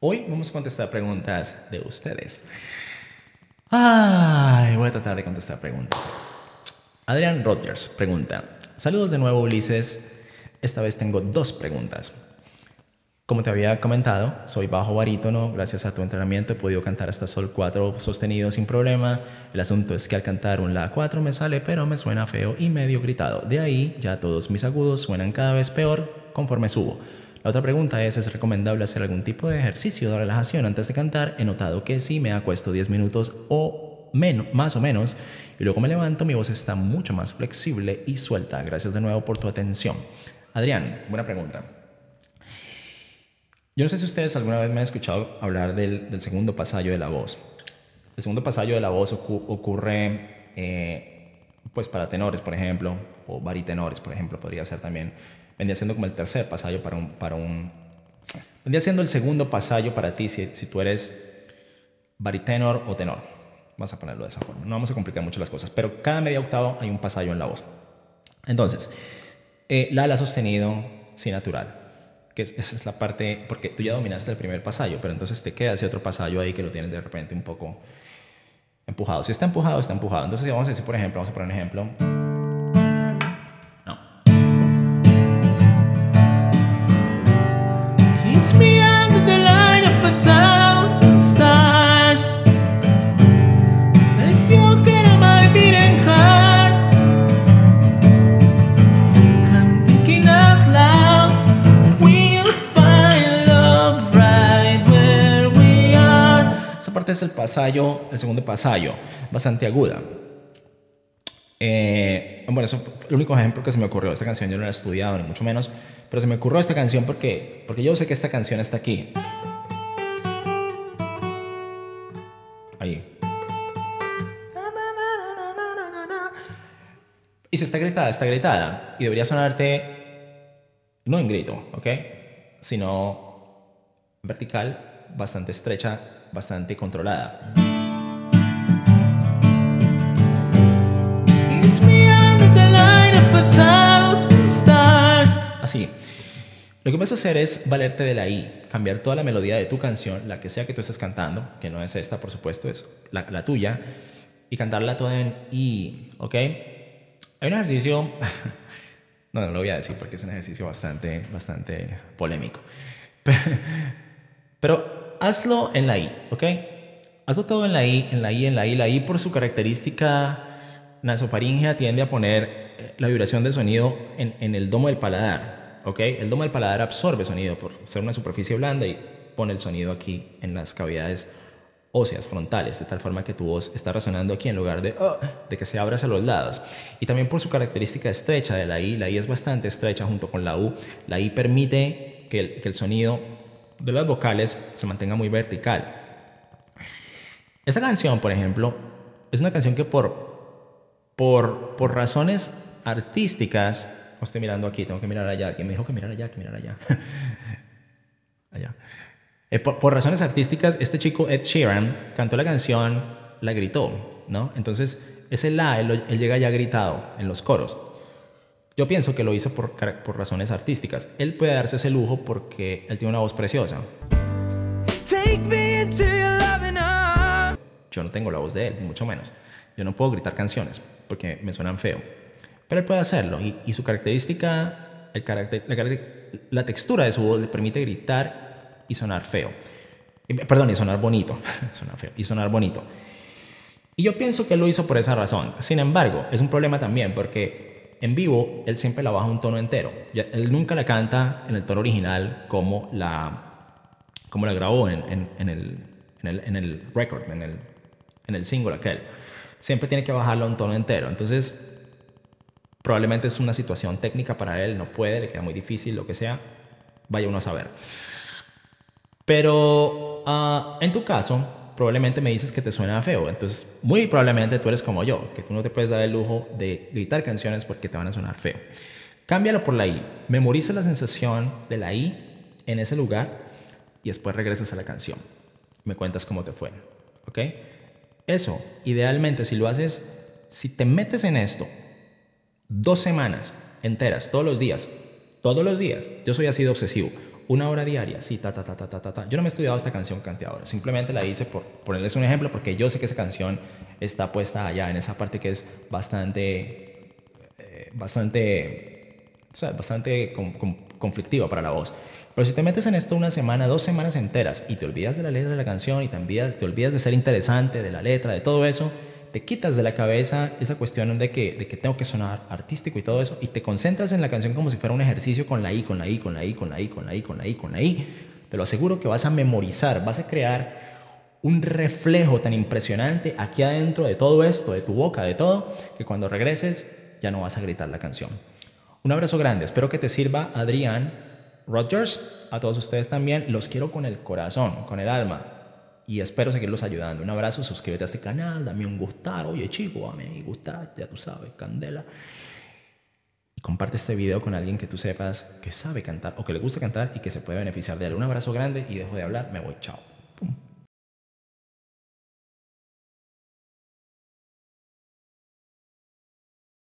Hoy vamos a contestar preguntas de ustedes. Ay, voy a tratar de contestar preguntas. Adrián Rogers pregunta: saludos de nuevo, Ulises. Esta vez tengo dos preguntas. Como te había comentado, soy bajo barítono. Gracias a tu entrenamiento he podido cantar hasta sol 4 sostenido sin problema. El asunto es que al cantar un la 4 me sale, pero me suena feo y medio gritado. De ahí ya todos mis agudos suenan cada vez peor conforme subo. La otra pregunta ¿es recomendable hacer algún tipo de ejercicio de relajación antes de cantar? He notado que si me acuesto 10 minutos o menos, más o menos, y luego me levanto, mi voz está mucho más flexible y suelta. Gracias de nuevo por tu atención. Adrián, buena pregunta. Yo no sé si ustedes alguna vez me han escuchado hablar del segundo pasaggio de la voz. El segundo pasaggio de la voz ocurre pues para tenores, por ejemplo, o baritenores, por ejemplo, podría ser también. Vendría siendo como el tercer pasaggio vendría siendo el segundo pasaggio para ti si tú eres baritenor o tenor. Vamos a ponerlo de esa forma. No vamos a complicar mucho las cosas, pero cada media octava hay un pasaggio en la voz. Entonces, la sostenido, si natural. Que esa es la parte, porque tú ya dominaste el primer pasaggio, pero entonces te queda ese otro pasaggio ahí que lo tienes de repente un poco empujado. Si está empujado, está empujado. Entonces si vamos a decir, por ejemplo, vamos a poner un ejemplo. No. Kiss me under the light of a thousand stars. Let's you get on my beating heart. Es el pasaggio, el segundo pasaggio, bastante aguda. Bueno, eso es el único ejemplo que se me ocurrió. Esta canción yo no la he estudiado, ni mucho menos, pero se me ocurrió esta canción porque yo sé que esta canción está aquí. Ahí. Y si está gritada, está gritada. Y debería sonarte, no en grito, ¿ok? Sino vertical, bastante estrecha, bastante controlada. Así. Lo que vas a hacer es valerte de la I, cambiar toda la melodía de tu canción, la que sea que tú estés cantando, que no es esta, por supuesto, es la tuya, y cantarla toda en I, ¿ok? Hay un ejercicio, no lo voy a decir porque es un ejercicio bastante polémico, pero hazlo en la I, ¿ok? Hazlo todo en la I, en la I, en la I. La I, por su característica nasofaringea, tiende a poner la vibración del sonido en el domo del paladar, ¿ok? El domo del paladar absorbe sonido por ser una superficie blanda y pone el sonido aquí en las cavidades óseas frontales, de tal forma que tu voz está resonando aquí en lugar de que se abra hacia los lados. Y también por su característica estrecha de la I es bastante estrecha junto con la U. La I permite que el sonido de las vocales se mantenga muy vertical. Esta canción, por ejemplo, es una canción que por razones artísticas, no estoy mirando aquí, tengo que mirar allá, alguien me dijo que mirar allá, allá. Por razones artísticas, este chico Ed Sheeran cantó la canción, la gritó, ¿no? Entonces ese la, él llega ya gritado en los coros. Yo pienso que lo hizo por razones artísticas. Él puede darse ese lujo porque él tiene una voz preciosa. Yo no tengo la voz de él, ni mucho menos. Yo no puedo gritar canciones porque me suenan feo. Pero él puede hacerlo y su característica, la textura de su voz le permite gritar y sonar feo. Perdón, y sonar bonito. Sonar feo y sonar bonito. Y yo pienso que él lo hizo por esa razón. Sin embargo, es un problema también porque en vivo, él siempre la baja un tono entero. Él nunca la canta en el tono original como la grabó en el record, en el single aquel. Siempre tiene que bajarla un tono entero. Entonces, probablemente es una situación técnica para él. No puede, le queda muy difícil, lo que sea. Vaya uno a saber. Pero en tu caso, probablemente me dices que te suena feo. Entonces, muy probablemente tú eres como yo, que tú no te puedes dar el lujo de gritar canciones porque te van a sonar feo. Cámbialo por la I. Memoriza la sensación de la I en ese lugar y después regresas a la canción. Me cuentas cómo te fue, ¿ok? Eso, idealmente, si lo haces, si te metes en esto 2 semanas enteras, todos los días, yo soy así de obsesivo. 1 hora diaria, sí, ta, ta, ta, ta, ta, ta. Yo no me he estudiado esta canción que canté ahora, simplemente la hice por ponerles un ejemplo, porque yo sé que esa canción está puesta allá, en esa parte que es bastante, o sea, bastante conflictiva para la voz. Pero si te metes en esto una semana, 2 semanas enteras y te olvidas de la letra de la canción y te olvidas de ser interesante, de la letra, de todo eso, te quitas de la cabeza esa cuestión de que tengo que sonar artístico y todo eso, y te concentras en la canción como si fuera un ejercicio con la I, con la I, con la I, con la I, con la I, con la I, con la I. Te lo aseguro que vas a memorizar, vas a crear un reflejo tan impresionante aquí adentro de todo esto, de tu boca, de todo, que cuando regreses ya no vas a gritar la canción. Un abrazo grande, espero que te sirva, Adrián Rogers. A todos ustedes también, los quiero con el corazón, con el alma. Y espero seguirlos ayudando. Un abrazo, suscríbete a este canal, dame un gustar. Oye, chico, dame gustar, ya tú sabes, candela. Y comparte este video con alguien que tú sepas que sabe cantar o que le gusta cantar y que se puede beneficiar de él. Un abrazo grande y dejo de hablar, me voy, chao.